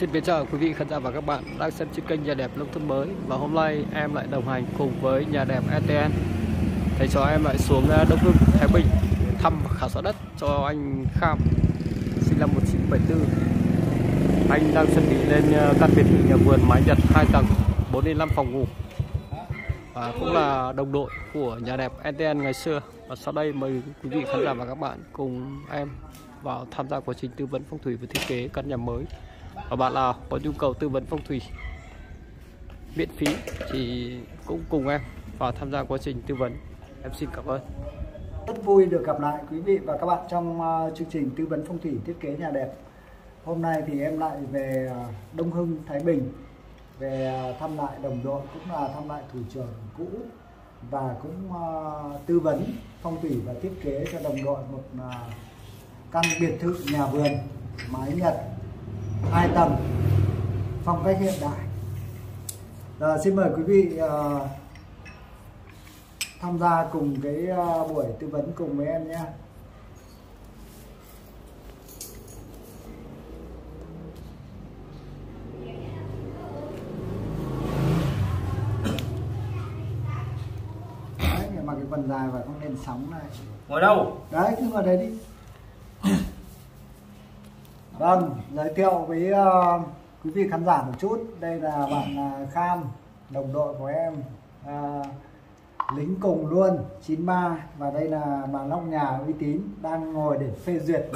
Xin kính chào quý vị khán giả và các bạn đang xem trên kênh Nhà đẹp nông thôn mới. Và hôm nay em lại đồng hành cùng với Nhà đẹp ETN. Thầy cho em lại xuống Đông Hưng, Thái Bình thăm và khảo sát đất cho anh Khang sinh năm 1974. Anh đang chuẩn bị lên căn biệt thự nhà vườn mái Nhật 2 tầng 4-5 phòng ngủ, và cũng là đồng đội của Nhà đẹp ETN ngày xưa. Và sau đây mời quý vị khán giả và các bạn cùng em vào tham gia quá trình tư vấn phong thủy và thiết kế căn nhà mới. Và bạn nào có nhu cầu tư vấn phong thủy miễn phí thì cũng cùng em vào tham gia quá trình tư vấn. Em xin cảm ơn. Rất vui được gặp lại quý vị và các bạn trong chương trình tư vấn phong thủy thiết kế nhà đẹp. Hôm nay thì em lại về Đông Hưng, Thái Bình về thăm lại đồng đội, cũng là thăm lại thủ trưởng cũ, và cũng tư vấn phong thủy và thiết kế cho đồng đội một căn biệt thự nhà vườn mái Nhật 2 tầng phong cách hiện đại. Rồi, xin mời quý vị tham gia cùng cái buổi tư vấn cùng với em nhé. Đấy, mặc cái quần dài và không nên sóng này. Ngồi đâu? Đấy, cứ ngồi đấy đi. Vâng, giới thiệu với quý vị khán giả một chút. Đây là bạn Khang, đồng đội của em, lính cùng luôn, 93. Và đây là bà Long nhà uy tín đang ngồi để phê duyệt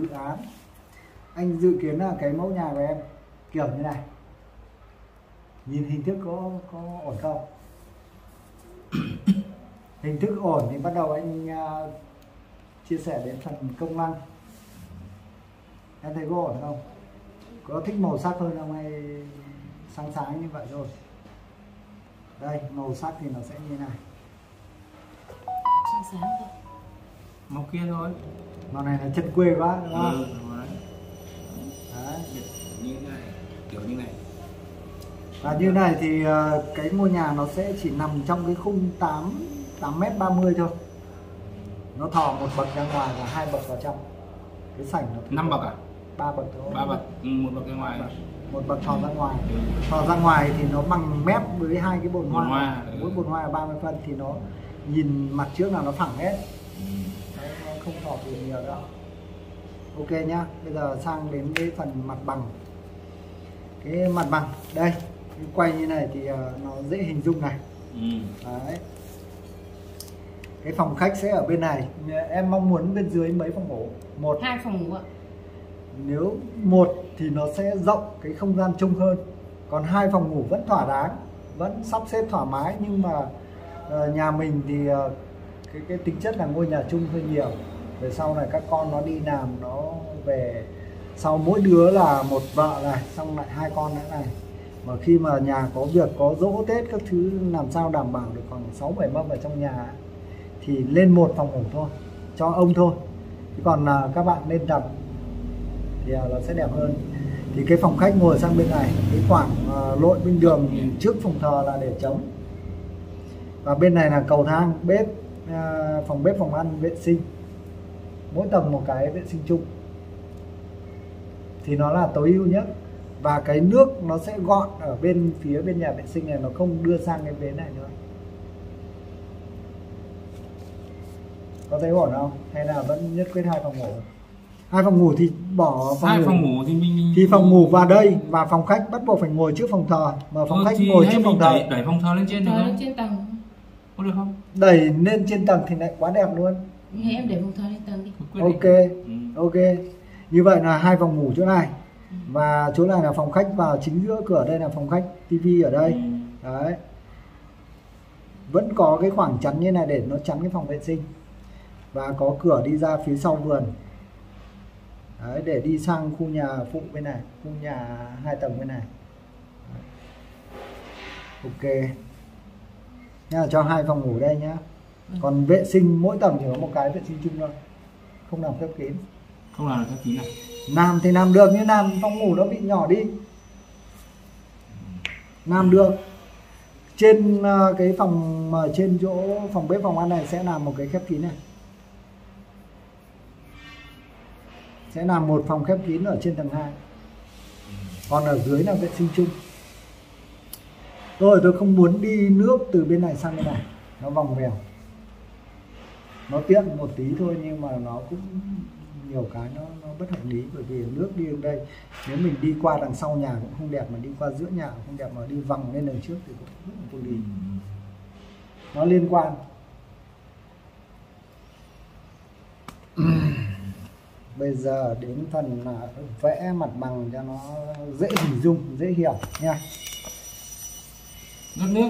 dự án. Anh dự kiến là cái mẫu nhà của em kiểu như này. Nhìn hình thức có ổn không? Hình thức ổn thì bắt đầu anh chia sẻ đến phần công năng. Em thấy có ổn không? Có thích màu sắc hơn không hay sáng sáng như vậy rồi? Đây, màu sắc thì nó sẽ như này. Sáng sáng thôi. Màu kia thôi. Màu này là chân quê quá đúng không? Ừ, đúng rồi. Đấy. Như này, kiểu như này. Và như này thì cái ngôi nhà nó sẽ chỉ nằm trong cái khung 8m30 thôi. Nó thò một bậc ra ngoài và 2 bậc vào trong. Cái sảnh nó 5 bậc à? 3 bậc thôi. 3 bậc, một bậc ra ngoài. Một bậc thò ra ngoài. Thò ra ngoài thì nó bằng mép với hai cái bồn hoa. Mỗi bồn hoa là 30 phân thì nó nhìn mặt trước là nó phẳng hết. Đấy, nó không thò thì nhiều đâu. Ok nhá. Bây giờ sang đến cái phần mặt bằng. Cái mặt bằng đây, quay như này thì nó dễ hình dung này. Đấy. Cái phòng khách sẽ ở bên này. Em mong muốn bên dưới mấy phòng ngủ? 1, 2 phòng ngủ ạ. Nếu 1 thì nó sẽ rộng cái không gian chung hơn. Còn 2 phòng ngủ vẫn thỏa đáng, vẫn sắp xếp thoải mái. Nhưng mà nhà mình thì cái tính chất là ngôi nhà chung hơi nhiều. Về sau này các con nó đi làm, nó về sau mỗi đứa là một vợ này, xong lại 2 con nữa này. Mà khi mà nhà có việc, có dỗ Tết các thứ, làm sao đảm bảo được khoảng 6-7 mâm ở trong nhà thì lên 1 phòng ngủ thôi, cho ông thôi. Chứ còn là các bạn lên đập thì nó sẽ đẹp hơn. Thì cái phòng khách ngồi sang bên này, cái khoảng lội bên đường trước phòng thờ là để trống. Và bên này là cầu thang, bếp, phòng bếp, phòng ăn, vệ sinh. Mỗi tầng một cái vệ sinh chung. Thì nó là tối ưu nhất. Và cái nước nó sẽ gọn ở bên phía bên nhà vệ sinh này, nó không đưa sang cái bến này nữa. Có thấy ổn không? Hay là vẫn nhất quyết 2 phòng ngủ? 2 phòng ngủ thì bỏ phòng 2 ngủ. Phòng ngủ thì mình thì phòng ngủ vào đây, và phòng khách bắt buộc phải ngồi trước phòng thờ, mà phòng khách ngồi trước phòng thờ. Đẩy phòng thờ lên trên được không? Lên trên tầng. Có được không? Đẩy lên trên tầng thì lại quá đẹp luôn. Hay em để phòng thờ lên tầng đi. Ok. Ok. Như vậy là 2 phòng ngủ chỗ này. Và chỗ này là phòng khách, và chính giữa cửa đây là phòng khách, tivi ở đây. Đấy. Vẫn có cái khoảng chắn như này để nó chắn cái phòng vệ sinh. Và có cửa đi ra phía sau vườn. Đấy, để đi sang khu nhà phụ bên này, khu nhà 2 tầng bên này. Ok. Nha, cho 2 phòng ngủ đây nhá. Còn vệ sinh mỗi tầng chỉ có một cái vệ sinh chung thôi. Không làm khép kín. Không làm khép kín à? Làm thì làm được, nhưng làm phòng ngủ nó bị nhỏ đi. Làm được. Trên cái phòng mà trên chỗ phòng bếp phòng ăn này sẽ làm một cái khép kín này. Sẽ làm một phòng khép kín ở trên tầng 2. còn ở dưới là vệ sinh chung. Rồi tôi không muốn đi nước từ bên này sang bên này, nó vòng vèo, nó tiện một tí thôi nhưng mà nó cũng nhiều cái nó bất hợp lý, bởi vì nước đi đến đây nếu mình đi qua đằng sau nhà cũng không đẹp, mà đi qua giữa nhà cũng không đẹp, mà đi vòng lên đằng trước thì cũng rất là vô lý, nó liên quan. Bây giờ đến phần là vẽ mặt bằng cho nó dễ hình dung, dễ hiểu nha. Nước nước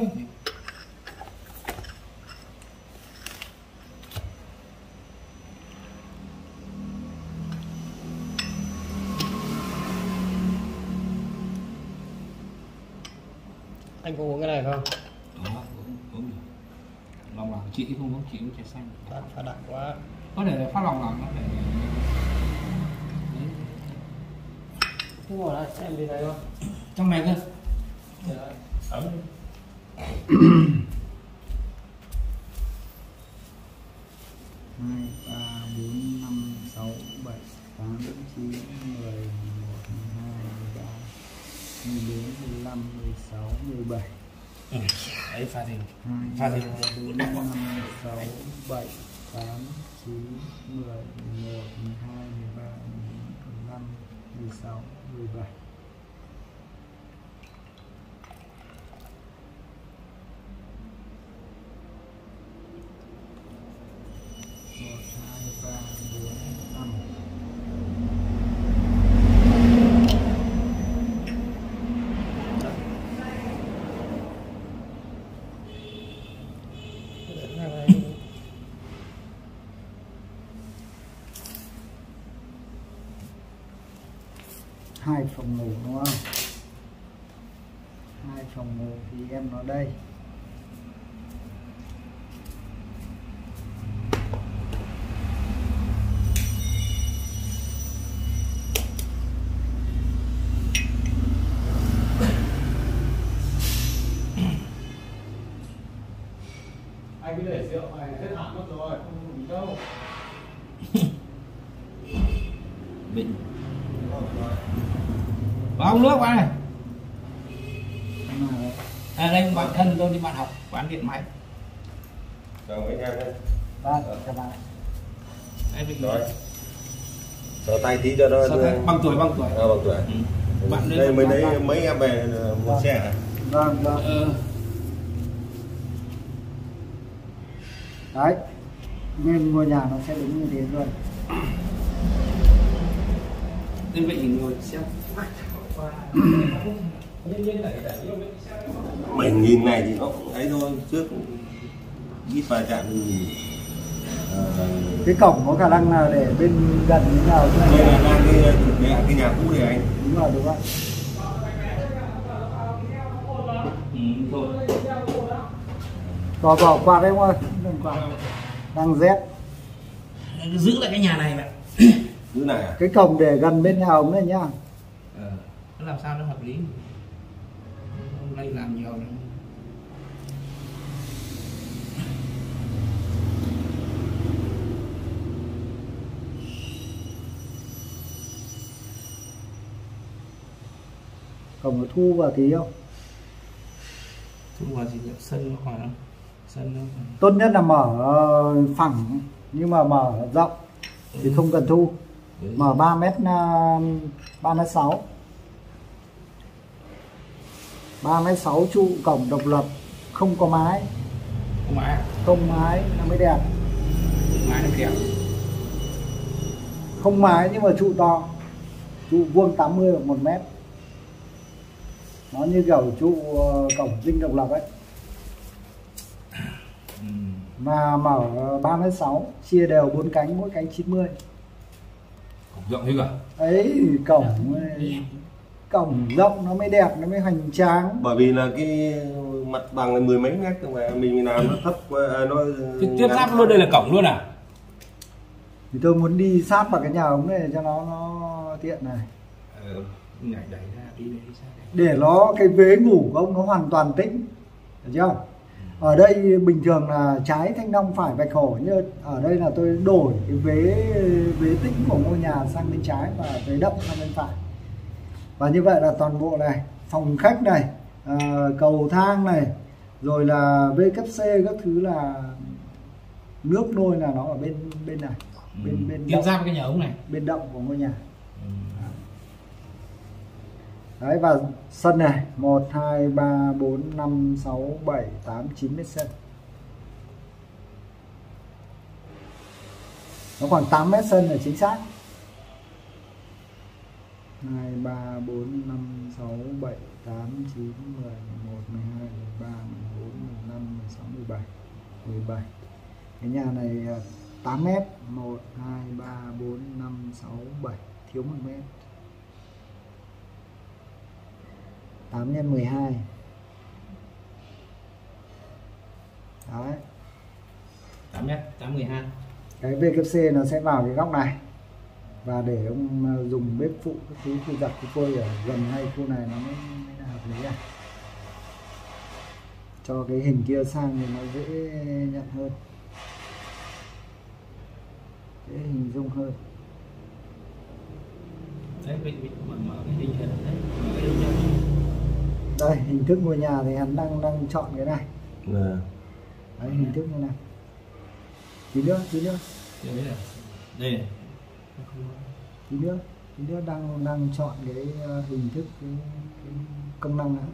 anh có uống cái này không? Đó, uống được. Lòng lòng chị không uống, chị uống trà xanh. Pha đậm quá. Có thể là pha lòng lòng nó để. Thế ngồi lại xem bên này thôi. Trong này cơ. Trời ơi, ấm. Pha thêm 2, 3, 4, 5, 6, 7, 8, 9, 10, 11, 12, 13, 14, 15, 16, 17. Hai phòng ngủ đúng không? Hai phòng ngủ thì em nó đây. Anh cứ để rượu này hết hạn mất rồi, không đủ đâu. Bệnh. Bà uống nước bạn này. À đây bạn thân tôi đi bạn học, bạn điện máy. Chào mấy em đây. Vâng, chào bạn. Đây mình rồi. Sờ tay tí cho nó bằng tuổi, bằng tuổi. Bằng tuổi. Ừ. Bạn đây mới đấy mấy em về mua xe à? Vâng, vâng. Đấy. Nên ngôi nhà nó sẽ đúng như thế rồi. Nên vậy thì ngồi xem. Mình nhìn này thì nó cũng thấy thôi, trước ít va chạm thì cái cổng có khả năng là để bên gần như nào đây là cái nhà cũ này anh, đúng rồi, đúng rồi. Thôi cò cò quạt đấy không ơi, đang rét, giữ lại cái nhà này bạn. Giữ này à? Cái cổng để gần bên nhà ống này nhá. Nó làm sao nó hợp lý, hôm nay làm nhiều nữa. Cổng nó thu vào tí không? Thu vào thì sân nó khoảng, sân nó khoảng. Tốt nhất là mở phẳng nhưng mà mở rộng thì không cần thu. Mở 3m6, 3m6 trụ, cổng độc lập, không có mái. Không mái, không mái nó mới đẹp. Không mái nó đẹp. Không mái nhưng mà trụ to, trụ vuông 80 hoặc 1m. Nó như kiểu trụ cổng dinh độc lập ấy. Mà mở 3m6 chia đều 4 cánh, mỗi cánh 90. Cổng rộng thế cả. Đấy, cổng cổng rộng nó mới đẹp, nó mới hoành tráng. Bởi vì là cái mặt bằng là 10 mấy mét mà mình làm nó thấp, nó tiếp giáp luôn, đây là cổng luôn à? Thì tôi muốn đi sát vào cái nhà ống này cho nó tiện này. Để nó cái vế ngủ của ông nó hoàn toàn tĩnh, được chưa? Ở đây bình thường là trái thanh long phải vạch hổ, nhưng ở đây là tôi đổi cái vế tĩnh của ngôi nhà sang bên trái và vế đậm sang bên phải. Và như vậy là toàn bộ này, phòng khách này, cầu thang này, rồi là WC các thứ, là nước nôi là nó ở bên này, bên tiến ra cái nhà ống này, bên động của ngôi nhà. Đấy, và sân này 1 2 3 4 5 6 7 8 9 mét sân. Nó khoảng 8 mét sân là chính xác. 2 3 4 5 6 7 8 9 10 11 12 13 14 15 16 17. 17. Cái nhà này 8 mét, 1 2 3 4 5 6 7, thiếu 1 mét. 8 x 12. Đấy. 8 mét 8 12. Cái WC nó sẽ vào cái góc này, và để ông dùng bếp phụ các thứ, khu giặt khu phơi ở gần hai khu này nó mới là hợp lý à. Cho cái hình kia sang thì nó dễ nhận hơn, dễ hình dung hơn. Đấy, mình mở cái hình này đấy. Đây, hình thức ngôi nhà thì hắn đang chọn cái này. Đấy, hình thức như này. Tí nữa. Đây. Tí nữa đang chọn cái hình thức, cái công năng này.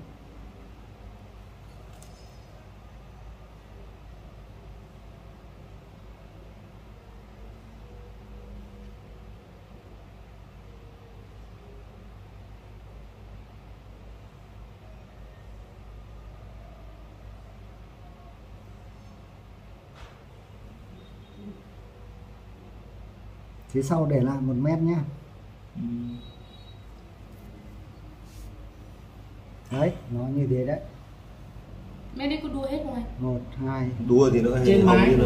Phía sau để lại 1 mét nhé. Đấy, nó như thế đấy. Mẹ đấy có đua hết không anh? 1, 2. Đua thì nó trên mái,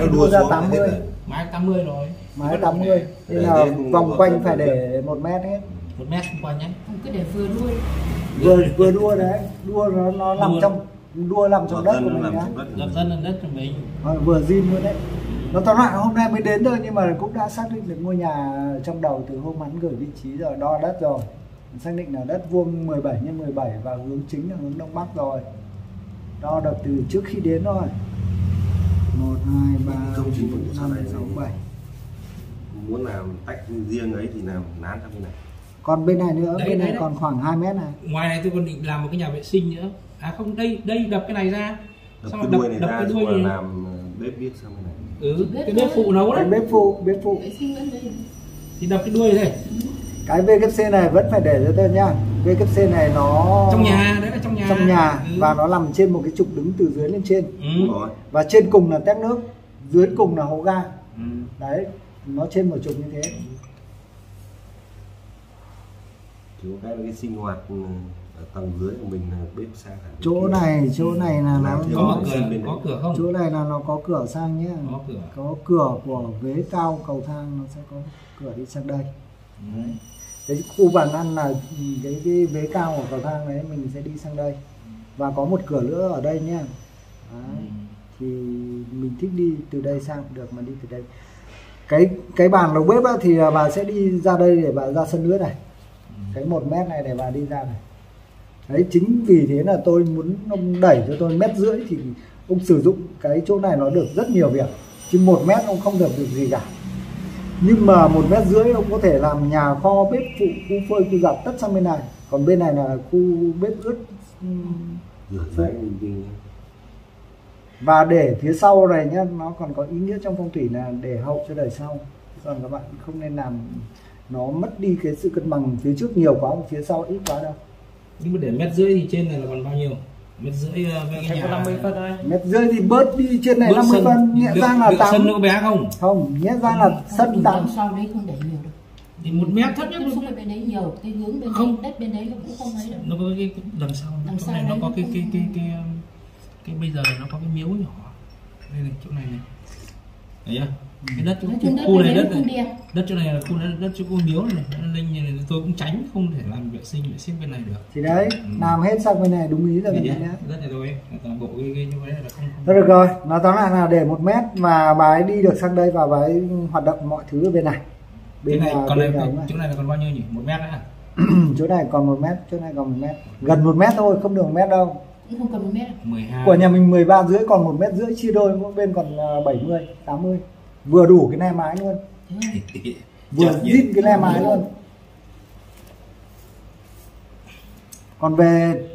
nó đua ra 80. Mái 80 rồi. Mái 80. Nên là vòng quanh phải để 1 mét hết. 1 mét không quanh nhé. Không, cứ để vừa đuôi. Vừa đua đấy, đua nó nằm trong, đua nằm trong đất của mình nhá. Nằm đất của mình. Vừa zin luôn đấy. Nó tóm lại hôm nay mới đến thôi, nhưng mà cũng đã xác định được ngôi nhà trong đầu từ hôm hắn gửi vị trí rồi, đo đất rồi. Xác định là đất vuông 17 x 17 và hướng chính là hướng Đông Bắc rồi. Đo được từ trước khi đến rồi. 1, 2, 3, 4, 5, 6, 7. Muốn làm tách riêng ấy thì làm nán ra bên này. Còn bên này nữa, đấy, bên này đấy. Còn khoảng 2 mét này. Ngoài này tôi còn định làm một cái nhà vệ sinh nữa. À không, đây đập cái này ra. Đập cái đuôi này ra, rồi làm bếp biết sang bên này. Cái bếp phụ nấu đấy. Bếp phụ. Thì đập cái đuôi này. Cái WC này vẫn phải để cho tên nhá. WC này nó trong nhà, đấy là trong nhà. Trong nhà và nó nằm trên một cái trục đứng từ dưới lên trên. Và trên cùng là tét nước, dưới cùng là hố ga. Đấy, nó trên một trục như thế. Chỉ có cái sinh hoạt ở tầng dưới của mình là bếp sang hẳn. Chỗ này là nó có cửa không? Chỗ này là nó có cửa sang nhé. Có cửa của ghế cao, cầu thang nó sẽ có cửa đi sang đây. Đấy. Cái khu bàn ăn là cái ghế cao của cầu thang đấy mình sẽ đi sang đây. Và có một cửa nữa ở đây nhé. Thì mình thích đi từ đây sang cũng được, mà đi từ đây. Cái bàn đầu bếp á, thì bà sẽ đi ra đây để bà ra sân nước này. Cái 1 mét này để bà đi ra này. Đấy, chính vì thế là tôi muốn ông đẩy cho tôi 1,5 mét thì ông sử dụng cái chỗ này nó được rất nhiều việc, chứ 1 mét ông không được gì cả. Nhưng mà 1,5 mét ông có thể làm nhà kho, bếp phụ, khu phơi, khu giặt tất sang bên này. Còn bên này là khu bếp ướt phơi. Và để phía sau này nhá, nó còn có ý nghĩa trong phong thủy là để hậu cho đời sau. Còn các bạn không nên làm, nó mất đi cái sự cân bằng, phía trước nhiều quá, phía sau ít quá đâu. Nhưng mà để 1,5 mét thì trên này là còn bao nhiêu? 1,5 mét với cái nhà 50 phân thôi. 1,5 mét thì bớt đi, trên này 50 phân, nhẽ ra là 8. Sân nó bé không? Không, nhẽ ra là sân 8. Sau đấy không để nhiều được. Thì 1 mét thấp nhất xuống bên đấy nhiều, cái hướng bên không. Đấy, đất bên đấy cũng không ấy được. Nó có cái đằng sau này nó có cái bây giờ nó có cái miếu nhỏ. Đây này, chỗ này này. Đấy à? Cái đất khu này đất chỗ này là khu đất chỗ cô miếu này, nên tôi cũng tránh không thể làm vệ sinh bên này được. Thì đấy, làm hết sang bên này đúng ý rồi đấy. Đất này rồi, toàn bộ cái như thế là không. Được rồi, nó tóm lại là để 1 mét mà bà ấy đi được sang đây và bà ấy hoạt động mọi thứ ở bên này. Bên này còn này, chỗ này là còn bao nhiêu nhỉ? 1 mét nữa à? chỗ này còn 1 mét, chỗ này còn 1 mét, gần 1 mét thôi, không được 1 mét đâu. Không cần 1 mét. 12. Của nhà mình 13 rưỡi, còn 1 mét rưỡi chia đôi, mỗi bên còn 70, 80, vừa đủ cái ne mái luôn, vừa zin cái ne mái luôn. Còn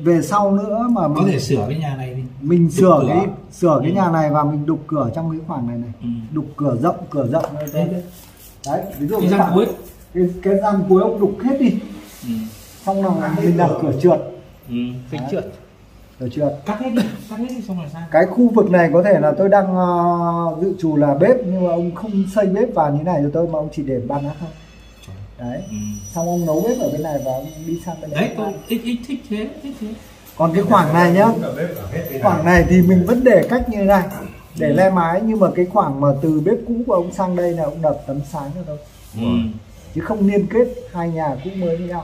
về sau nữa mà mình có thể sửa cái nhà này đi. Mình sửa cái nhà này và mình đục cửa trong cái khoảng này này, đục cửa rộng, đấy, ví dụ cái răng cuối, cái răng cuối ông đục hết đi, xong là mình đặt cửa trượt, cắt hết đi, xong là sao? Cái khu vực này có thể là tôi đang dự trù là bếp, nhưng mà ông không xây bếp vào như này cho tôi mà ông chỉ để ban nát thôi. Đấy, xong ông nấu bếp ở bên này và đi sang bên này. Đấy, tôi thích thế, Còn cái khoảng này nhá, khoảng này thì mình vẫn để cách như thế này, để le mái, nhưng mà cái khoảng mà từ bếp cũ của ông sang đây là ông đập tấm sáng nữa thôi. Chứ không liên kết hai nhà cũ mới với nhau.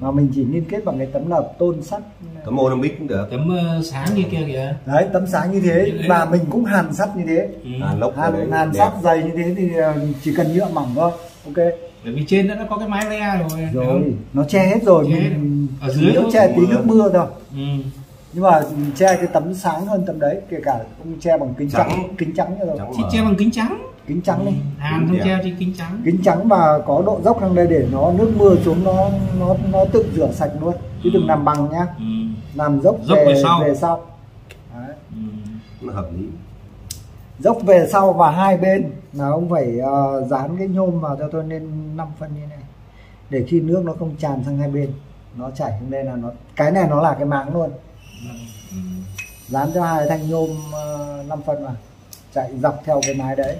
Mà mình chỉ liên kết bằng cái tấm lợp tôn sắt, tấm Olympic cũng được, tấm sáng như kia kìa. Đấy, tấm sáng như thế và mình cũng hàn sắt như thế, hàn sắt dày như thế thì chỉ cần nhựa mỏng thôi, ok. Bởi vì trên nó có cái mái le rồi, nó che hết rồi, mình ở dưới nó che tí nước mưa thôi. Nhưng mà che cái tấm sáng hơn tấm đấy, kể cả cũng che bằng kính trắng, cho rồi. Chỉ che bằng kính trắng, đi. Hàn không che trên kính trắng. Kính trắng mà có độ dốc sang đây để nó nước mưa xuống nó tự rửa sạch luôn, chứ đừng làm bằng nhá. Làm dốc về sau. Đấy. Nó hợp lý. Dốc về sau và hai bên là ông phải dán cái nhôm vào cho tôi nên 5 phân như thế này, để khi nước nó không tràn sang hai bên, nó chảy sang đây là nó, cái này nó là cái máng luôn. Dán cho hai thanh nhôm 5 phân vào, chạy dọc theo cái mái đấy.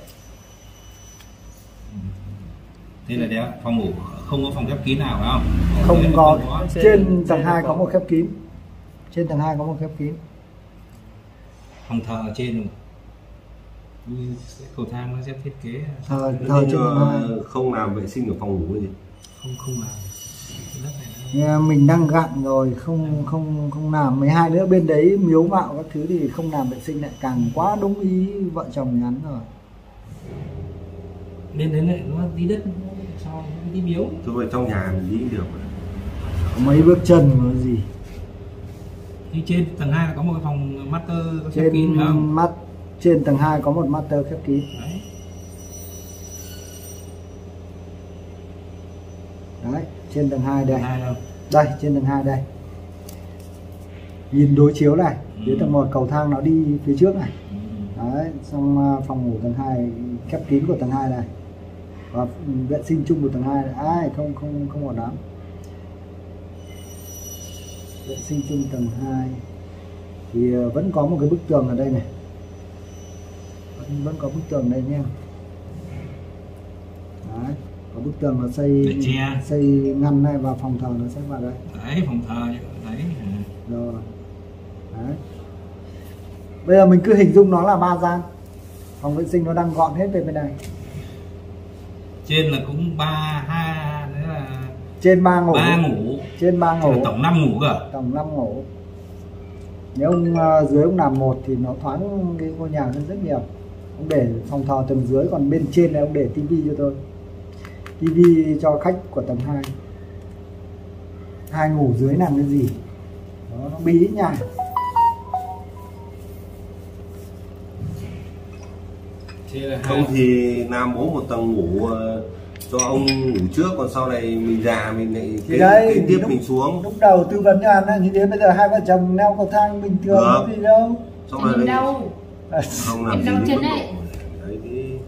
Thế là đẹp, phòng ngủ không có phòng khép kín nào phải không? Không có, trên tầng 2 có một khép kín. Trên tầng 2 có một khép kín. Phòng thờ ở trên cầu thang nó sẽ thiết kế thờ không làm vệ sinh ở phòng ngủ gì, không làm. Mình đang gặn rồi, không làm. Mấy hai nữa bên đấy miếu mạo các thứ thì không làm vệ sinh lại càng quá đúng ý vợ chồng nhắn rồi. Bên đấy lại nó tí đất sau tí miếu thôi, trong nhà mình đi được mấy bước chân nó gì. Như trên tầng 2 là có một cái phòng master khép kín không? Trên tầng 2 có một master khép kín. Đấy, trên tầng 2 đây. Đây, trên tầng 2 đây. Nhìn đối chiếu này, dưới tầng 1 cầu thang nó đi phía trước này. Đấy, xong phòng ngủ tầng 2, khép kín của tầng 2 này. Và vệ sinh chung của tầng 2 này. Ai không ổn lắm. Vệ sinh chung tầng 2 thì vẫn có một cái bức tường ở đây này. Vẫn có bức tường đây nha. Đấy, có bức tường là xây ngăn này và phòng thờ nó sẽ vào đây. Đấy, phòng thờ đấy. Rồi. Đấy. Bây giờ mình cứ hình dung nó là 3 gian. Phòng vệ sinh nó đang gọn hết về bên này. Trên là cũng 3, 2 đấy là trên 3 ngủ. Trên 3 ngủ. Tổng 5 ngủ cơ. Tổng 5 ngủ. Nếu ông dưới ông làm 1 thì nó thoáng cái ngôi nhà hơn rất nhiều. Ông để phòng thờ tầng dưới, còn bên trên này ông để tivi cho tôi, tivi cho khách của tầng 2. 2 ngủ dưới làm cái gì đó, nó bí nhà. Không thì làm bố một tầng ngủ cho ông ngủ trước, còn sau này mình già mình lại kế tiếp mình xuống. Lúc đầu tư vấn cho anh như thế, bây giờ hai vợ chồng leo cầu thang bình thường không gì đâu. Xong rồi đâu không làm gì đến này.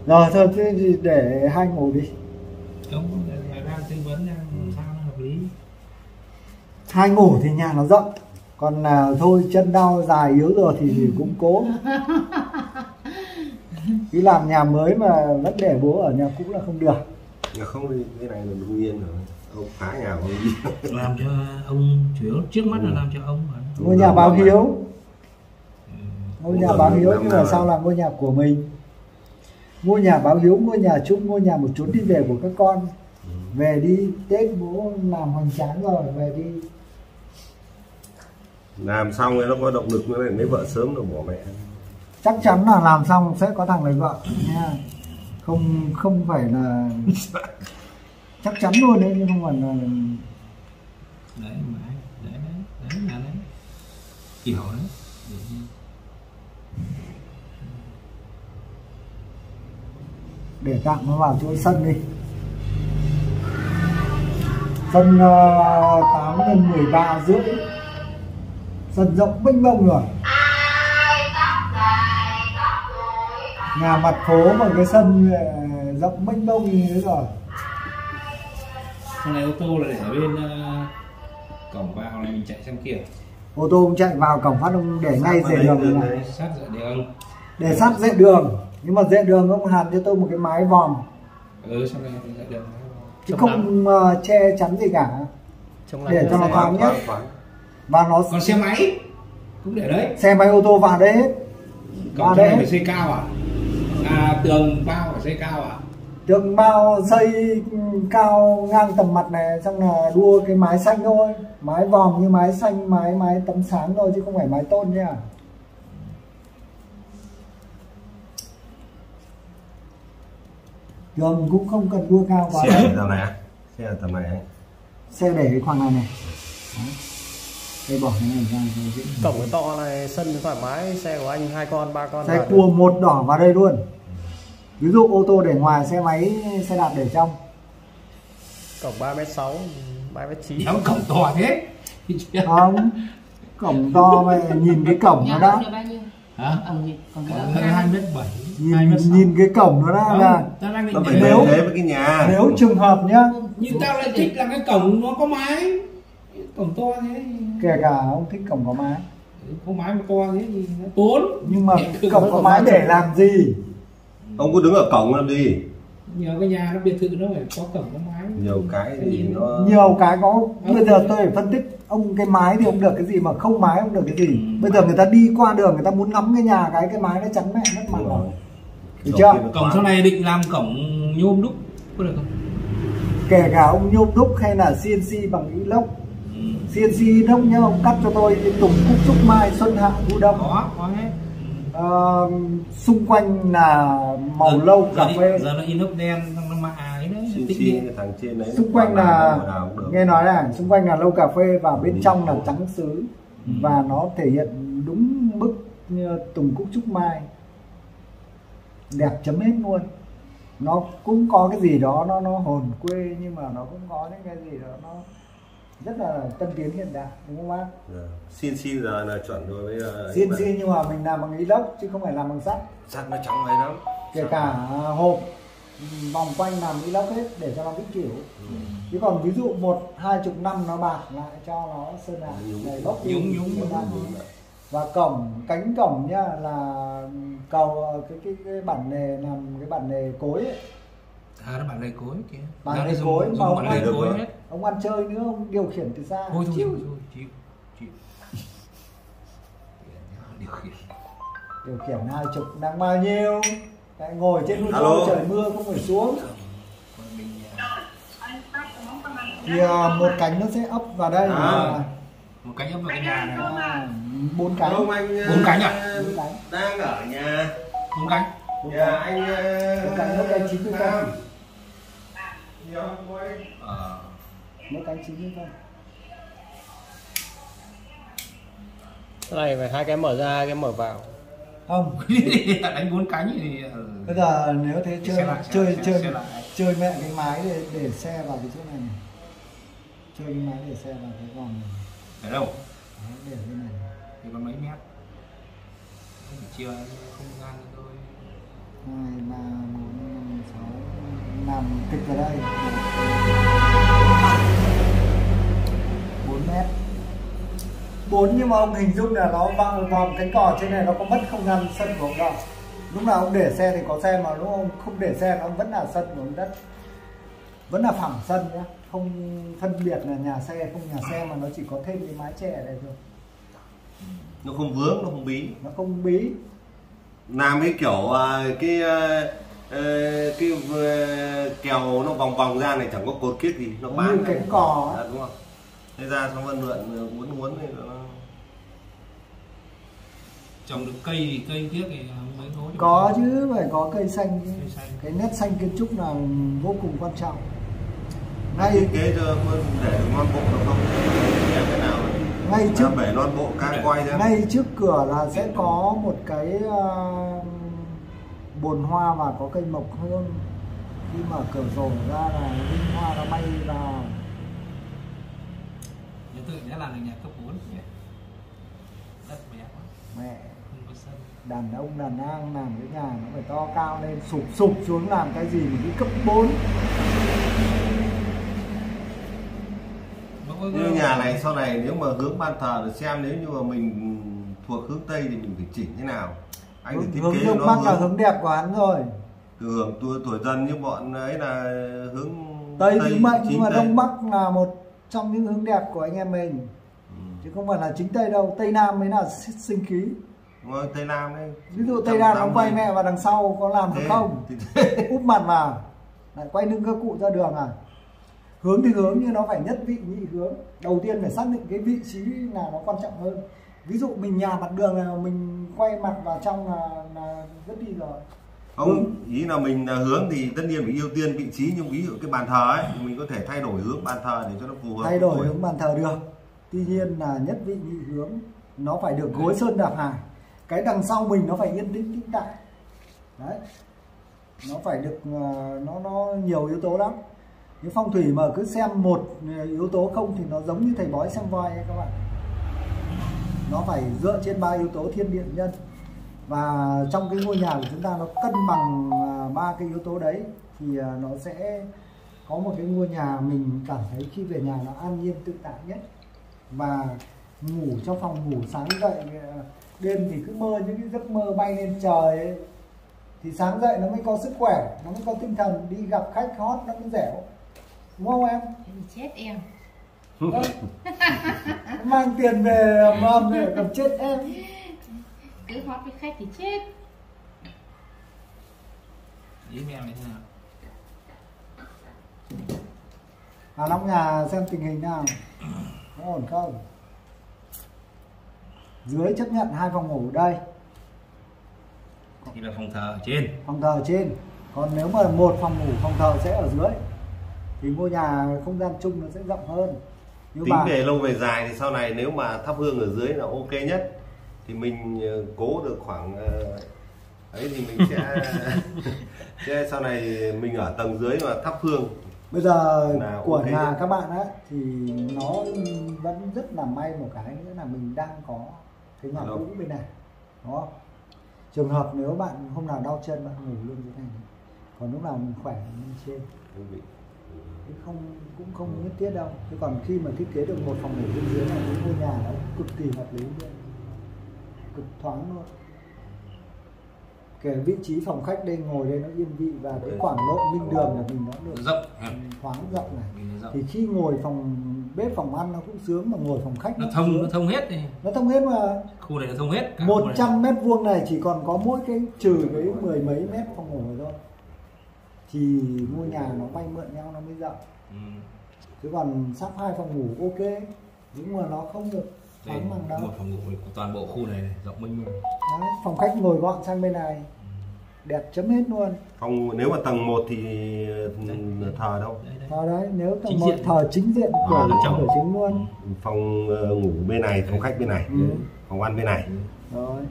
Rồi thôi thì để hai ngủ đi. Đúng, đang tư vấn sao nó hợp lý. 2 ngủ thì nhà nó rộng, còn là thôi chân đau dài yếu rồi thì cũng cố. Cứ làm nhà mới mà vẫn để bố ở nhà cũ là không được. Nhà không thì cái này là đương nhiên rồi. Ông phá nhà ông đi. Làm cho ông chủ yếu trước mắt là làm cho ông. Ngôi nhà báo hiếu. Ngôi nhà báo hiếu nhưng mà sao là ngôi nhà của mình. Ngôi nhà báo hiếu, ngôi nhà chung, ngôi nhà một chốn đi về của các con. Về đi, Tết bố làm hoành tráng rồi, về đi. Làm xong rồi nó có động lực với mấy vợ sớm rồi bỏ mẹ. Chắc chắn là làm xong sẽ có thằng lấy vợ nha. Không phải là chắc chắn luôn đấy, nhưng không phải là để mà để nhà đấy kỳ hậu đấy để... tạm nó vào chỗ sân đi. Sân 8 x 13 rưỡi, sân rộng mênh mông rồi. Nhà mặt phố mà cái sân rộng mênh mông như thế rồi. Hôm nay ô tô là để ở bên cổng vào này, mình chạy sang kia. Ô tô cũng chạy vào cổng phát ông để ngay rẽ đường này. Sát rẽ đường. Để sát rẽ đường. Nhưng mà rẽ đường ông hàn cho tôi một cái mái vòm. Ừ, xong này rẽ đường. Chứ không che chắn gì cả. Để cho nó thoáng nhất. Và nó còn xe máy cũng để đấy. Xe máy ô tô vào đấy hết. Cổng này phải xây cao à? À, tường bao phải xây cao à? Tường bao xây cao ngang tầm mặt này, xong là đua cái mái xanh thôi. Mái vòm như mái xanh, mái tấm sáng thôi chứ không phải mái tôn nha. Tường cũng không cần đua cao quá. Xe để tầm này, xe để tầm này. Xe để cái khoảng này này. Đây bỏ cái này ra. Cổng cái to này, sân thoải mái, xe của anh 2 con, 3 con. Xe cua một đỏ vào đây luôn. Ví dụ ô tô để ngoài, xe máy, xe đạp để trong. Cổng 3,6 m, 3,9 m. Nó cổng to thế. Không, cổng to mà nhìn cái cổng nó đã. Hả? Cổng 2,7 m, 2,7 m. Nhìn cái cổng nó đã là. Tao phải nếu thế với cái nhà. Nếu trường hợp nhá. Nhưng tao lại thích là cái cổng nó có mái. Cổng to thế. Kể cả ông thích cổng có mái. Có mái mà to thế thì nó tốn. Nhưng mà cổng có mái để làm gì? Ông cứ đứng ở cổng làm đi. Nhiều cái nhà nó biệt thự nó phải có cổng có mái. Nhiều cái thì nó... Nhiều cái có... Bây giờ tôi phải phân tích. Ông cái mái thì ông được cái gì mà không mái ông được cái gì. Bây giờ người ta đi qua đường người ta muốn ngắm cái nhà, cái mái nó chắn mẹ mất mặt rồi. Được chưa? Cổng sau này định làm cổng nhôm đúc có được không? Kể cả ông nhôm đúc hay là CNC bằng inox. CNC inox nhá, ông cắt cho tôi Tùng, Cúc, Trúc, Mai, Xuân, Hạ, Thu, Đông. Có hết. Xung quanh là màu lâu cà phê, giờ nó inox đen, nó mạ ấy đấy, tích đấy. Xung quanh là nghe nói là xung quanh là lâu cà phê và bên trong là trắng sứ. Và nó thể hiện đúng bức Tùng, Cúc, Trúc, Mai, đẹp chấm hết luôn. Nó cũng có cái gì đó nó hồn quê, nhưng mà nó cũng có những cái gì đó nó rất là tân tiến hiện đại, đúng không bác? CNC giờ là chuẩn rồi bây giờ. CNC nhưng mà mình làm bằng inox chứ không phải làm bằng sắt. Sắt nó trắng ấy lắm. Kể cả hộp vòng quanh làm inox hết để cho nó vĩnh cửu. Chứ còn ví dụ 1-20 năm nó bạc lại cho nó sơn lại đầy bốc nhúng. Và cổng, cánh cổng nhá là cầu cái bản nề, làm cái bản nề cối ấy. À, nó bản lề cối kìa. Bản lề cối mà ông ăn cối hết. Ông ăn chơi nữa, ông điều khiển từ xa. Thôi thôi, chịu. Điều khiển 20 đang bao nhiêu? Tại ngồi trên núi trời mưa không phải xuống. Thì một cánh nó sẽ ấp vào đây. Một cánh ấp vào cái nhà này. 4 cánh. 4 cánh à? 4 cánh. Đang ở nhà. 4 cánh. Dạ anh mỗi cánh 90 cân. Cái này phải 2 cái mở ra, cái mở vào. Không, đánh 4 cánh thì bây giờ nếu thế chơi mẹ cái mái để xe vào cái chỗ này. Chơi cái mái để xe vào cái vòng này. Để đâu? Để cái này. Thì còn mấy mét. Không phải chia không gian cho tôi. 2, 3, 4, 5, 6, 7, 8, 9 kịch vào đây 4 mét. 4 nhưng mà ông hình dung là nó vòng cánh cỏ trên này nó có mất không gian sân của ông đâu. Lúc nào ông để xe thì có xe, mà lúc ông không để xe nó vẫn là sân của ông đất. Vẫn là phẳng sân nhá, không phân biệt là nhà xe không nhà xe, mà nó chỉ có thêm cái mái che ở đây thôi. Nó không vướng, nó không bí. Nó không bí. Làm cái kiểu kèo nó vòng ra này chẳng có cột kiết gì, nó bán như cánh cỏ. Đúng không? Thế ra xong Vân Lượn muốn thì nó trồng được cây thì cây kiết thì mới có. Có chứ, phải có cây xanh. Cái nét xanh kiến trúc là vô cùng quan trọng. Ngay kế giờ mình để loan bộ được không? Cái nào ngay trước bể loan bộ càng quay ra. Ngay trước cửa là sẽ có một cái bồn hoa và có cây mộc hương. Khi mở cửa sổ ra là linh hoa nó bay vào. Nhớ tự nhé là nhà cấp 4 nhỉ. Đất mẹ quá. Mẹ. Đàn ông đàn ông làm cái nhà nó phải to cao lên, sụp xuống làm cái gì mà cái cấp 4. Như nhà này sau này nếu mà hướng ban thờ để xem nếu như mà mình thuộc hướng Tây thì mình phải chỉnh thế nào. Anh phải thiết kế nó hướng là hướng đẹp của hắn rồi. Từ hưởng tuổi dần như bọn ấy là hướng Tây chính mệnh, nhưng mà Đông Bắc là một trong những hướng đẹp của anh em mình. Chứ không phải là chính Tây đâu, Tây Nam mới là sinh khí. Ngồi Tây Nam đấy. Ví dụ Tây Nam nó quay mẹ vào đằng sau có làm được không? Úp mặt vào. Lại quay lưng các cụ ra đường à? Hướng thì hướng nhưng nó phải nhất vị nhị hướng. Đầu tiên phải xác định cái vị trí là nó quan trọng hơn. Ví dụ mình nhà mặt đường là mình quay mặt vào trong là rất đi rồi. Không, ý là mình hướng thì tất nhiên mình ưu tiên vị trí, nhưng ví dụ cái bàn thờ ấy mình có thể thay đổi hướng bàn thờ để cho nó phù hợp. Thay đổi hướng bàn thờ được. Tuy nhiên là nhất vị nhị hướng nó phải được gối sơn đạp hải. Cái đằng sau mình nó phải yên tĩnh tĩnh tại. Đấy. Nó phải được nó nhiều yếu tố lắm. Nếu phong thủy mà cứ xem một yếu tố không thì nó giống như thầy bói xem voi ấy các bạn. Nó phải dựa trên ba yếu tố thiên địa nhân. Và trong cái ngôi nhà của chúng ta nó cân bằng ba cái yếu tố đấy thì nó sẽ có một cái ngôi nhà mình cảm thấy khi về nhà nó an nhiên tự tại nhất. Và ngủ trong phòng ngủ, sáng dậy đêm thì cứ mơ những cái giấc mơ bay lên trời ấy. Thì sáng dậy nó mới có sức khỏe, nó mới có tinh thần, đi gặp khách hot nó mới dẻo. Đúng không em? Chết em. Mang tiền về mầm để cầm chết em. Cứ hot với khách thì chết. Ý mẹ này thế nào? Hà Long nhà xem tình hình nào. Có ổn không? Dưới chấp nhận hai phòng ngủ đây. Thì là phòng thờ trên. Phòng thờ trên. Còn nếu mà một phòng ngủ, phòng thờ sẽ ở dưới. Thì ngôi nhà không gian chung nó sẽ rộng hơn. Nếu tính về lâu về dài thì sau này nếu mà thắp hương ở dưới là ok nhất. Thì mình cố được khoảng ấy thì mình sẽ sau này mình ở tầng dưới mà thắp hương. Bây giờ của okay nhà các bạn á thì nó vẫn rất là may một cái nữa là mình đang có cái nhà cũ bên này. Đó. Trường hợp nếu bạn hôm nào đau chân bạn ngủ luôn dưới này. Còn lúc nào mình khỏe lên trên. Cũng không nhất thiết đâu. Thế còn khi mà thiết kế được một phòng ngủ bên dưới này cái ngôi nhà nó cực kỳ hợp lý luôn. Cực thoáng luôn. Cái vị trí phòng khách đây ngồi đây nó yên vị và cái khoảng lộ minh đường là mình nó được rộng, thoáng rộng này. Thì khi ngồi phòng bếp phòng ăn nó cũng sướng mà ngồi phòng khách nó thông hết đi. Nó thông hết mà. Khu này nó thông hết. 100 m² này chỉ còn có mỗi cái trừ cái mười mấy mét phòng ngủ thôi. Thì ngôi nhà nó vay mượn nhau nó mới rộng. Chứ còn sắp 2 phòng ngủ ok nhưng mà nó không được. Đây, một phòng ngủ của toàn bộ khu này, rộng mênh mông. Phòng khách ngồi gọn sang bên này. Đẹp chấm hết luôn. Phòng nếu mà tầng 1 thì thờ đâu? Thờ đấy, nếu tầng 1 thờ chính diện của cửa chính luôn. Phòng ngủ bên này, phòng khách bên này, phòng ăn bên này. Rồi.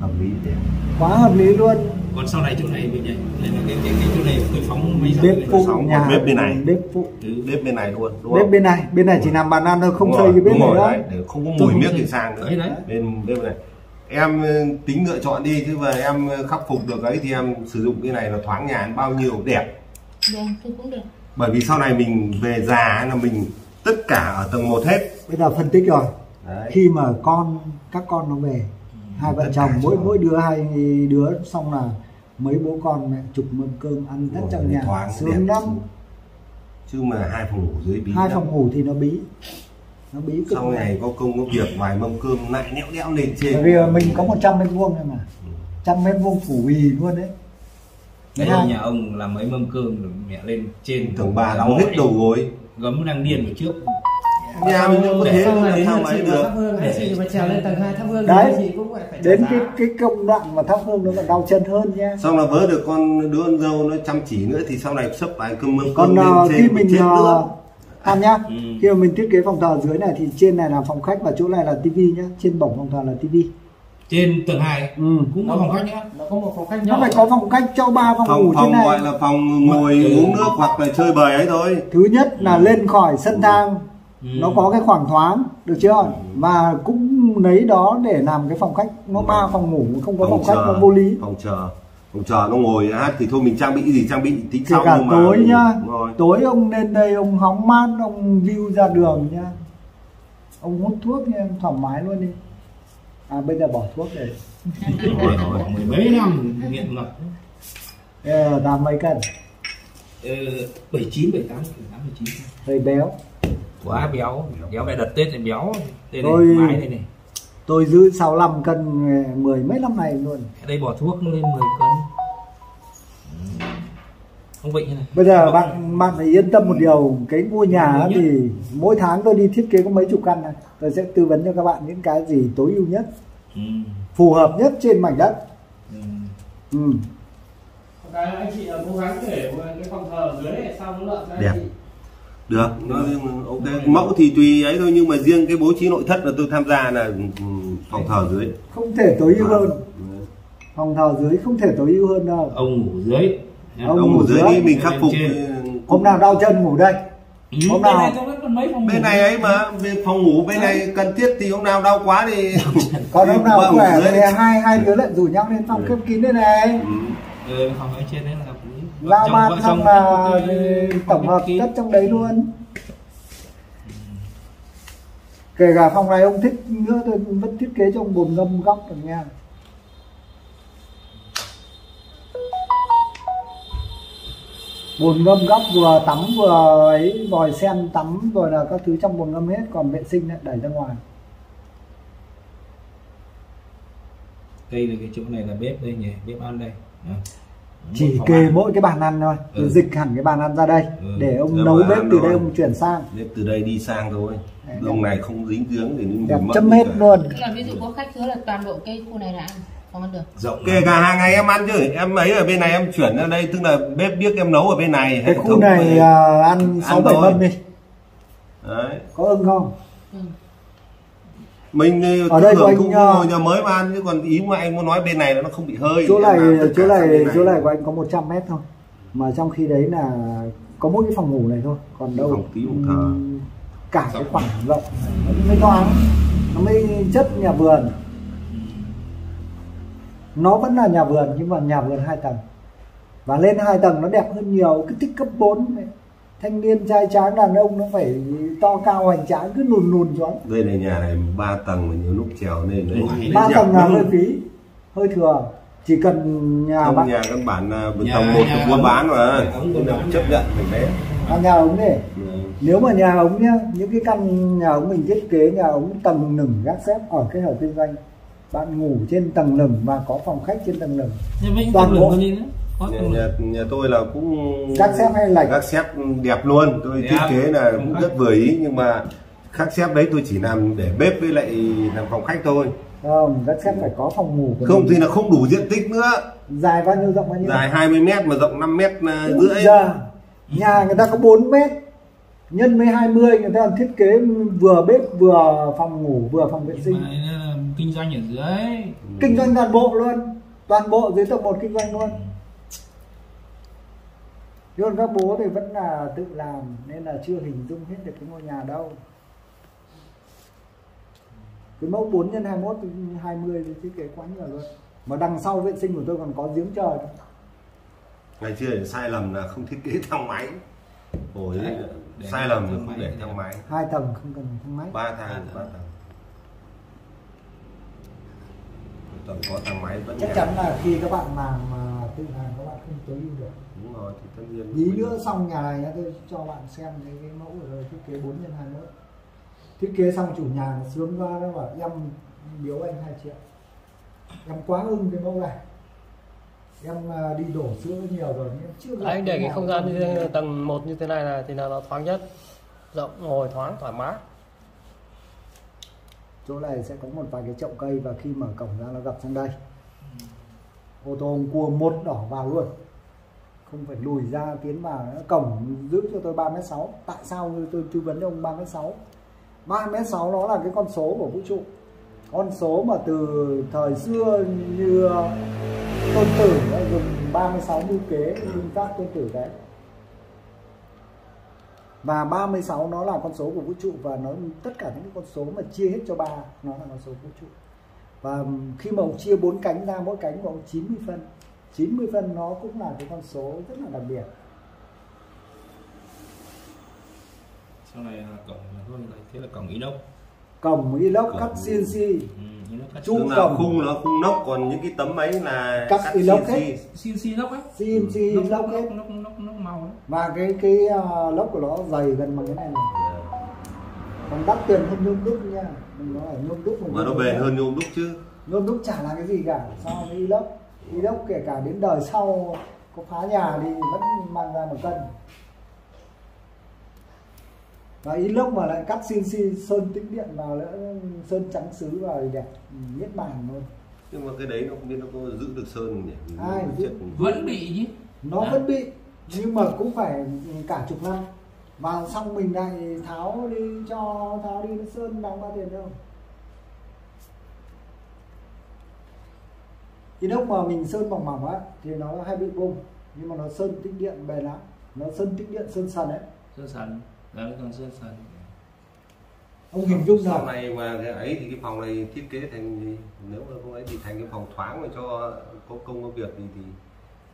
Hợp lý thế. Quá hợp lý luôn. Còn sau này chỗ này mình nhảy, cái chỗ này tôi phóng mấy giờ bếp bên này. Bếp bên này luôn. Bếp bên này chỉ làm bàn ăn thôi, không xây cái bếp này đấy. Không có mùi miếc thì sang nữa. Bên bếp này. Em tính lựa chọn đi chứ mà em khắc phục được ấy thì em sử dụng cái này là thoáng nhà bao nhiêu đẹp. Vâng, tôi cũng được. Bởi vì sau này mình về già là mình tất cả ở tầng 1 hết. Bây giờ phân tích rồi. Đấy. Khi mà các con nó về hai vợ chồng mỗi đứa hai đứa xong là mấy bố con mẹ chụp mâm cơm ăn tất trong nhà thoáng, sướng lắm. Chứ mà hai phòng ngủ dưới bí. Hai phòng ngủ thì nó bí cực. Sau này có công có việc vài mâm cơm lại nẹo nẹo lên trên. Bây giờ mình có 100 m² thôi mà. 100 m² phủ bì luôn đấy. Đấy là nhà ông làm mấy mâm cơm mẹ lên trên tầng 3 đóng hết đầu gối. Gấm đang điên ở trước. nhà mình cũng có thế là thang máy được. Hay chị mà trèo lên tầng 2 thắp hương đấy, chị cũng phải đến cái công đoạn mà thắp hương nó còn đau chân hơn nhá. Xong là vớ được con đứa con dâu nó chăm chỉ nữa thì sau này sấp vài cơm mâm cơm lên trên mình chết nữa. Tham nhá. Khi mà mình thiết kế phòng thờ dưới này thì trên này là phòng khách và chỗ này là tivi nhá, trên bổng phòng thờ là tivi. Trên tầng 2 cũng có phòng khách nhá. Nó có một phòng khách nhỏ. Nó phải có phòng khách cho 3 phòng ngủ trên này. Phòng gọi là phòng ngồi uống nước hoặc là chơi bời ấy thôi. Thứ nhất là lên khỏi sân thang. Nó có cái khoảng thoáng, được chưa? Và cũng lấy đó để làm cái phòng khách, nó 3 phòng ngủ, không có phòng khách nó vô lý. Phòng chờ nó ngồi hát thì thôi mình trang bị gì trang bị tính sau mà. Tối nhá. Tối ông lên đây ông hóng mát, ông view ra đường nhá. Ông hút thuốc nha, thoải mái luôn đi. À bây giờ bỏ thuốc rồi. Mấy năm nghiện ngập. Giảm mấy cân? 79, 78, 79. Hơi béo. Quá béo, béo mẹ đợt Tết thì béo. Tôi giữ 65 cân 10 mấy năm này luôn. Đây bỏ thuốc nó lên 10 cân. Không bệnh như này. Bây giờ bạn phải yên tâm một điều, cái ngôi nhà thì mỗi tháng tôi đi thiết kế có mấy chục căn này, tôi sẽ tư vấn cho các bạn những cái gì tối ưu nhất, phù hợp nhất trên mảnh đất. Cái anh chị cố gắng để cái phòng thờ dưới này sao nó lợn ra được, nó ok. Mẫu thì tùy ấy thôi, nhưng mà riêng cái bố trí nội thất là tôi tham gia là phòng thờ dưới không thể tối ưu hơn. Phòng thờ dưới không thể tối ưu hơn đâu. Ông ngủ dưới, ông ngủ dưới đi, mình khắc phục. Hôm nào đau chân ngủ đây. Hôm nào bên này ấy mà phòng ngủ bên này cần thiết thì hôm nào đau quá thì còn hôm nào khỏe thì hai đứa lại rủ nhau lên phòng khép kín đây này. Phòng ở trên đấy là lao man xong là tổng hợp tất trong đấy luôn. Kể cả phòng này ông thích nữa tôi vẫn thiết kế cho ông bồn ngâm góc được nha. Bồn ngâm góc vừa tắm vừa ấy, vòi sen tắm rồi là các thứ trong bồn ngâm hết, còn vệ sinh lại đẩy ra ngoài. Đây là cái chỗ này là bếp đây nhỉ, bếp ăn đây. Chỉ kê mỗi cái bàn ăn thôi, dịch hẳn cái bàn ăn ra đây để ông nấu bếp từ đây ông chuyển sang. Bếp từ đây đi sang thôi. Ông này không dính dướng thì nó mùi mất. Chấm hết luôn. Tức là ví dụ có khách hứa là toàn bộ cái khu này là ăn, không ăn được. Rộng kể cả hàng ngày em ăn chứ, em ấy ở bên này em chuyển ra đây, tức là bếp biết em nấu ở bên này. Cái khu này ăn 6-7 mâm đi. Đấy. Có ưng không? Mình ở đây của anh nhà mới mà ăn, chứ còn ý mà anh muốn nói bên này nó không bị hơi. Chỗ này của anh có 100 mét thôi, mà trong khi đấy là có mỗi cái phòng ngủ này thôi, còn đâu cả cái khoảng rộng nó mới toán, nó mới chất nhà vườn. Nó vẫn là nhà vườn nhưng mà nhà vườn 2 tầng, và lên 2 tầng nó đẹp hơn nhiều. Cái thích cấp 4 này. Thanh niên trai tráng đàn ông nó phải to cao hoành tráng, cứ lùn lùn cho anh. Đây này, nhà này 3 tầng mà nhiều lúc trèo lên đấy. 3 tầng là hơi phí, hơi thừa. Chỉ cần nhà không, nhà căn bản là tầng 1 buôn bán mà không được chấp nhận mình đấy. Căn nhà ống này, nếu mà nhà ống nhá, những cái căn nhà ống mình thiết kế nhà ống tầng nửng gác xếp ở cái hở kinh doanh, bạn ngủ trên tầng nửng và có phòng khách trên tầng nửng. Toàn bộ. Nhà tôi là cũng các xếp hay lạch, các xếp đẹp luôn. Tôi thiết kế là cũng rất vừa ý, nhưng mà các xếp đấy tôi chỉ làm để bếp với lại làm phòng khách thôi. Không, các xếp phải có phòng ngủ. Không thì là không đủ diện tích nữa. Dài bao nhiêu, rộng bao nhiêu? Dài 20 mét mà rộng 5 mét rưỡi. Nhà người ta có 4 mét, nhân với 20, người ta thiết kế vừa bếp vừa phòng ngủ vừa phòng vệ sinh. Kinh doanh ở dưới, kinh doanh toàn bộ luôn, toàn bộ dưới tầng 1 kinh doanh luôn. Luôn các bố thì vẫn là tự làm nên là chưa hình dung hết được cái ngôi nhà đâu. Cái mẫu 4 x 21 20 thì thiết kế quá nhiều luôn. Mà đằng sau vệ sinh của tôi còn có giếng trời. Ngày xưa sai lầm là không thiết kế thang máy. Ôi sai lầm là không để thang máy. 2 tầng không cần thang máy. 3 tầng. Tầng có thang máy vẫn chắc chắn là khi các bạn làm tự làm các bạn không tối ưu được. Đúng rồi, thì tất nhiên tí nữa xong nhà này tôi cho bạn xem cái mẫu rồi thiết kế 4 x 21. Thiết kế xong chủ nhà sướng ra nó bảo em biếu anh 2 triệu, em quá ưng cái mẫu này, em đi đổ sữa nhiều rồi nhưng chưa. Anh để cái không gian như tầng 1 như thế này là thì là nó thoáng nhất, rộng, ngồi thoáng thoải mái. chỗ này sẽ có một vài cái chậu cây, và khi mở cổng ra nó gặp sang đây. Ô tô ông cua một đỏ vào luôn, không phải lùi ra tiến vào. Cổng giữ cho tôi 3m6. Tại sao tôi tư vấn cho ông 3m6? 3m6 nó là cái con số của vũ trụ, con số mà từ thời xưa như Tôn Tử dùng 36 mưu kế, nguyên tắc Tôn Tử đấy. Và 36 nó là con số của vũ trụ, và nó tất cả những con số mà chia hết cho 3 nó là con số vũ trụ. Và khi mà ông chia 4 cánh ra, mỗi cánh của ông 90 phân. 90 phân nó cũng là cái con số rất là đặc biệt. Sau này là cổng hơn lại thế là cổng inox. Cổng inox cắt CNC. Chu cổng khung nó khung nóc, còn những cái tấm ấy là cắt inox hết. CNC lốc ấy. CNC lốc hết. Lốc màu ấy. Và cái lốc của nó dày gần bằng cái này này. Còn đắt tiền hơn nhôm đúc nha. Nó là nhôm đúc mà nó bền hơn nhôm đúc chứ. Nhôm đúc chả là cái gì cả so với inox. Inox kể cả đến đời sau có phá nhà đi vẫn mang ra một cân. Và inox mà lại cắt CNC, sơn tĩnh điện vào nữa, sơn trắng sứ vào thì đẹp, miết bàn luôn. Nhưng mà cái đấy nó không biết nó có giữ được sơn nhỉ? Ai, vẫn bị chứ. Nó vẫn bị, nhưng mà cũng phải cả chục năm. Vào xong mình lại tháo đi cho, tháo đi sơn đáng bao tiền đâu. Inox mà mình sơn bằng mỏng á, thì nó hay bị bung. Nhưng mà nó sơn tĩnh điện bền lắm. Nó sơn tĩnh điện, sơn sần ấy. Sơn sần. Đấy, còn sơn sần. Ông hình dung sau này mà cái ấy thì cái phòng này thiết kế thành gì? Nếu mà không ấy thì thành cái phòng thoáng mà cho có công có việc gì thì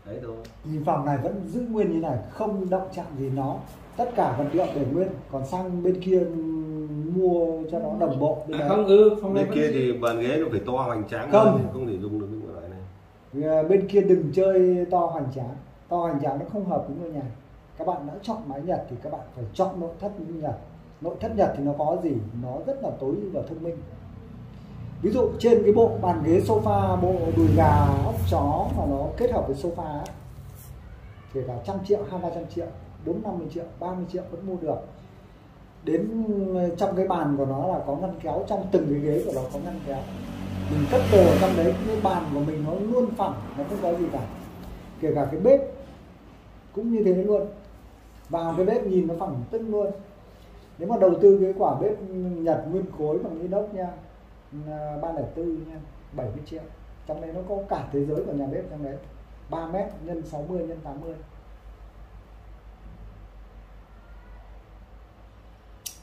đấy thôi. Thì phòng này vẫn giữ nguyên như này, không động chạm gì nó, tất cả vật liệu để nguyên. Còn sang bên kia mua cho nó đồng bộ. Bên không phòng bên kia thì bàn ghế nó phải to hoành tráng, không thể dùng được những loại này. Bên kia đừng chơi to hoành tráng, to hoành tráng nó không hợp với ngôi nhà. Các bạn đã chọn mái Nhật thì các bạn phải chọn nội thất Nhật. Nội thất Nhật thì nó có gì? Nó rất là tối ưu và thông minh. Ví dụ trên cái bộ bàn ghế sofa, bộ đùi gà, ốc chó mà nó kết hợp với sofa ấy, kể cả 100 triệu, 200-300 triệu, 40-50 triệu, 30 triệu vẫn mua được. Đến trong cái bàn của nó là có ngăn kéo, trong từng cái ghế của nó có ngăn kéo. Mình cất đồ trong đấy, cái bàn của mình nó luôn phẳng, nó không có gì cả. Kể cả cái bếp cũng như thế luôn. Vào cái bếp nhìn nó phẳng tưng luôn. Nếu mà đầu tư cái quả bếp Nhật nguyên khối bằng inox nha, 304 nha, 70 triệu. Trong đấy nó có cả thế giới của nhà bếp trong đấy. 3m x 60 x 80.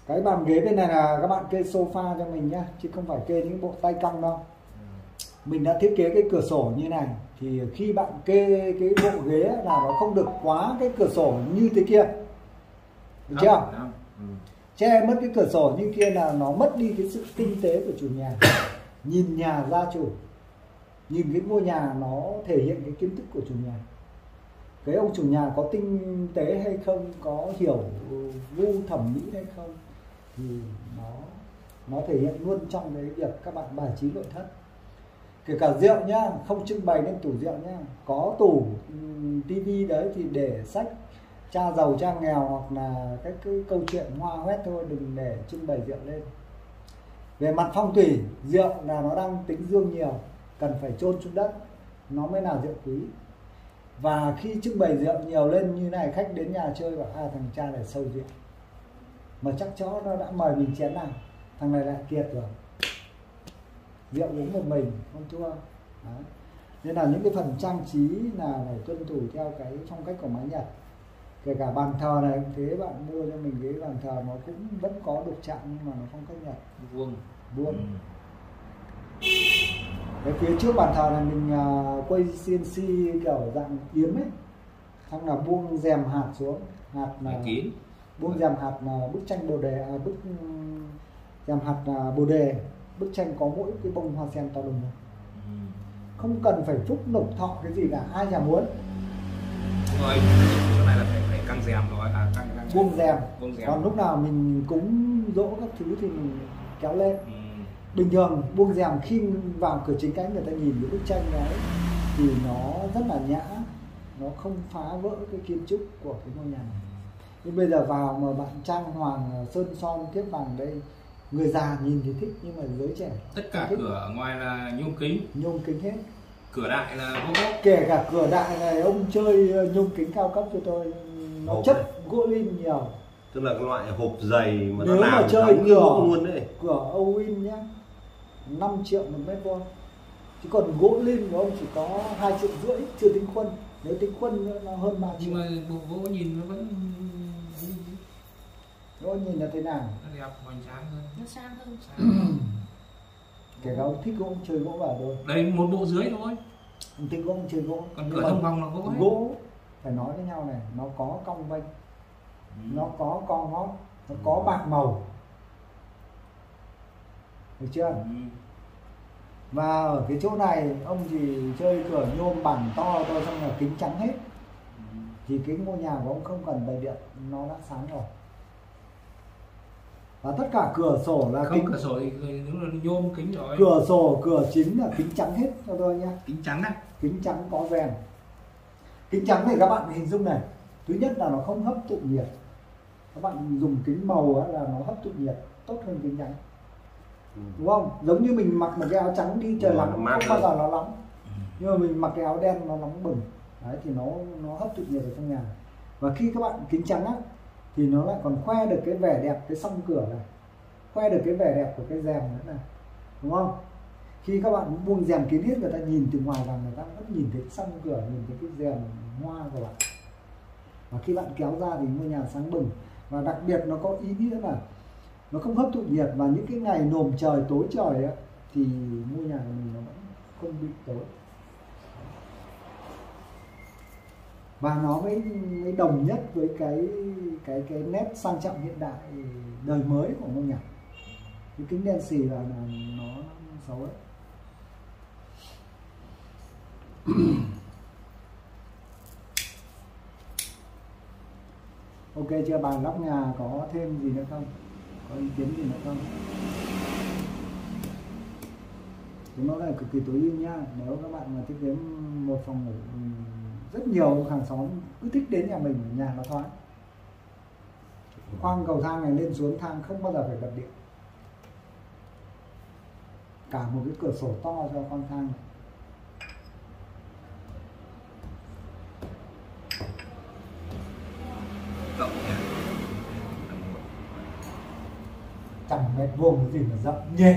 Cái bàn ghế bên này là các bạn kê sofa cho mình nhá, chứ không phải kê những bộ tay cong đâu. Mình đã thiết kế cái cửa sổ như này thì khi bạn kê cái bộ ghế là nó không được quá cái cửa sổ như thế kia, được chưa? Che mất cái cửa sổ như kia là nó mất đi cái sự tinh tế của chủ nhà. Nhìn nhà gia chủ, nhìn cái ngôi nhà nó thể hiện cái kiến thức của chủ nhà. Cái ông chủ nhà có tinh tế hay không, có hiểu gu thẩm mỹ hay không thì nó thể hiện luôn trong cái việc các bạn bài trí nội thất. Kể cả rượu nhá, không trưng bày lên tủ rượu nhá. Có tủ tivi đấy thì để sách cha giàu cha nghèo hoặc là các cái câu chuyện hoa hoét thôi, đừng để trưng bày rượu lên. Về mặt phong thủy, rượu là nó đang tính dương nhiều, cần phải chôn xuống đất nó mới là rượu quý. Và khi trưng bày rượu nhiều lên như này, khách đến nhà chơi bảo thằng cha này sâu rượu, mà chắc chó nó đã mời mình chén này, thằng này lại kiệt rồi, rượu uống một mình không thua. Đấy. Nên là những cái phần trang trí là phải tuân thủ theo cái phong cách của mái Nhật. Kể cả bàn thờ này cũng thế, bạn mua cho mình cái bàn thờ nó cũng vẫn có đục chạm nhưng mà nó phong cách Nhật, vuông. Cái phía trước bàn thờ này mình quay CNC kiểu dạng yếm ấy, xong là buông rèm hạt xuống, hạt là kín, buông rèm hạt là bức tranh bồ đề, bức rèm hạt là bồ đề. Bức tranh có mỗi cái bông hoa sen to đùng, không cần phải phúc lộc thọ cái gì cả, ai nhà muốn. Rồi, chỗ này là phải căng rèm rồi, căng buông rèm. Còn lúc nào mình cúng dỗ các thứ thì mình kéo lên. Bình thường buông rèm khi vào cửa chính cánh người ta nhìn cái bức tranh đấy thì nó rất là nhã, nó không phá vỡ cái kiến trúc của cái ngôi nhà này. Nhưng bây giờ vào mà bạn trang hoàng sơn son tiếp vàng đây người già nhìn thì thích nhưng mà giới trẻ tất cả thích. Cửa ở ngoài là nhôm kính hết, cửa đại là gỗ, kể cả cửa đại này ông chơi nhôm kính cao cấp cho tôi nó hộp chất gỗ lim nhiều, tức là cái loại hộp dày mà nếu nó làm mà chơi cửa luôn đấy, cửa Owin nhá 5 triệu một mét vuông, chứ còn gỗ lim của ông chỉ có 2,5 triệu chưa tính khuôn, nếu tính khuôn nó hơn 3 triệu. Nhưng mà bộ gỗ nhìn nó vẫn gỗ nhìn là thế nào? Nó đẹp, hoành tráng hơn, nó sang hơn. Kể cả ông thích gỗ ông chơi gỗ vào thôi. Đây một bộ dưới thôi. Ông thích gỗ ông chơi gỗ. Còn cửa thông vòng là gỗ. Gỗ phải nói với nhau này, nó có cong vênh, nó có con ngót, nó có bạc màu, được chưa? Và ở cái chỗ này ông thì chơi cửa nhôm bản to thôi, xong là kính trắng hết, thì cái ngôi nhà của ông không cần bày điện, nó đã sáng rồi. Và tất cả cửa sổ là không, kính cửa sổ thì đúng là nhôm kính rồi, cửa sổ cửa chính là kính trắng hết cho tôi nhé, kính trắng á, kính trắng có rèm, kính trắng thì các bạn hình dung này, thứ nhất là nó không hấp thụ nhiệt, các bạn dùng kính màu là nó hấp thụ nhiệt tốt hơn kính trắng, đúng không? Giống như mình mặc một cái áo trắng đi trời nắng không bao giờ nó nóng, nhưng mà mình mặc cái áo đen nó nóng bừng, đấy thì nó hấp thụ nhiệt ở trong nhà. Và khi các bạn kính trắng á thì nó lại còn khoe được cái vẻ đẹp cái song cửa này, khoe được cái vẻ đẹp của cái rèm nữa này, đúng không? Khi các bạn buông rèm kín hết, người ta nhìn từ ngoài vào người ta vẫn nhìn thấy song cửa, nhìn thấy cái rèm hoa của bạn. Và khi bạn kéo ra thì ngôi nhà sáng bừng. Và đặc biệt nó có ý nghĩa là nó không hấp thụ nhiệt, và những cái ngày nồm trời tối trời ấy, thì ngôi nhà của mình nó vẫn không bị tối. Và nó mới đồng nhất với cái nét sang trọng hiện đại đời mới của ngôi nhà. Cái kính đen xì là nó xấu ấy. Ok chưa? Bàn lóc nhà có thêm gì nữa không? Có ý kiến gì nữa không? Cái mẫu này cực kỳ tối ưu nhá. Nếu các bạn mà thiết kế một phòng ngủ, rất nhiều hàng xóm cứ thích đến nhà mình, nhà nó thoáng. Khoang cầu thang này lên xuống thang không bao giờ phải bật điện. Cả một cái cửa sổ to cho con thang này. Chẳng mét vuông cái gì mà rộng nhỉ?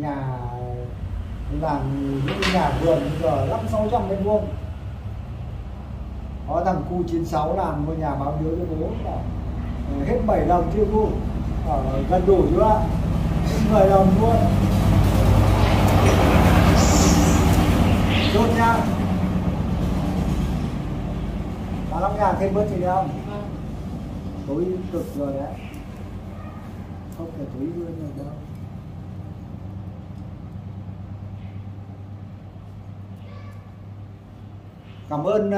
Nhà làm những nhà vườn bây giờ 500-600 mét vuông. Có thằng cu 96 làm ngôi nhà báo hiếu cho bố là hết 7 đồng chưa cu, ở gần đủ chưa, 10 đồng luôn chốt nha. Bà lắm nhà thêm bớt gì nữa không? Tối cực rồi đấy, không thể tối ưu hơn được đâu. Cảm ơn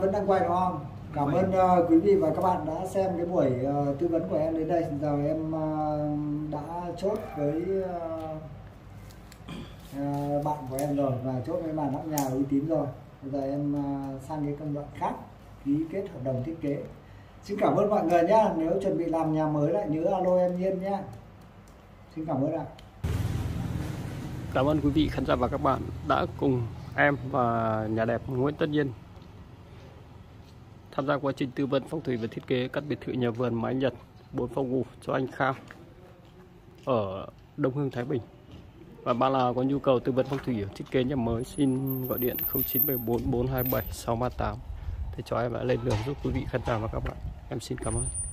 vẫn đang quay đúng không? Cảm ơn quý vị và các bạn đã xem cái buổi tư vấn của em đến đây. Giờ em đã chốt với bạn của em rồi, và chốt với bạn lắp nhà uy tín rồi. Bây giờ em sang cái công đoạn khác, ký kết hợp đồng thiết kế. Xin cảm ơn mọi người nhé. Nếu chuẩn bị làm nhà mới lại nhớ alo em Nhiên nhé. Xin cảm ơn ạ. Cảm ơn quý vị khán giả và các bạn đã cùng em và nhà đẹp Nguyễn Tất Nhiên tham gia quá trình tư vấn phong thủy và thiết kế các biệt thự nhà vườn mái Nhật 4 phòng ngủ cho anh Khang ở Đông Hưng, Thái Bình. Và bạn nào có nhu cầu tư vấn phong thủy thiết kế nhà mới xin gọi điện 0974427638 để cho em đã lên đường giúp quý vị khán giả và các bạn. Em xin cảm ơn.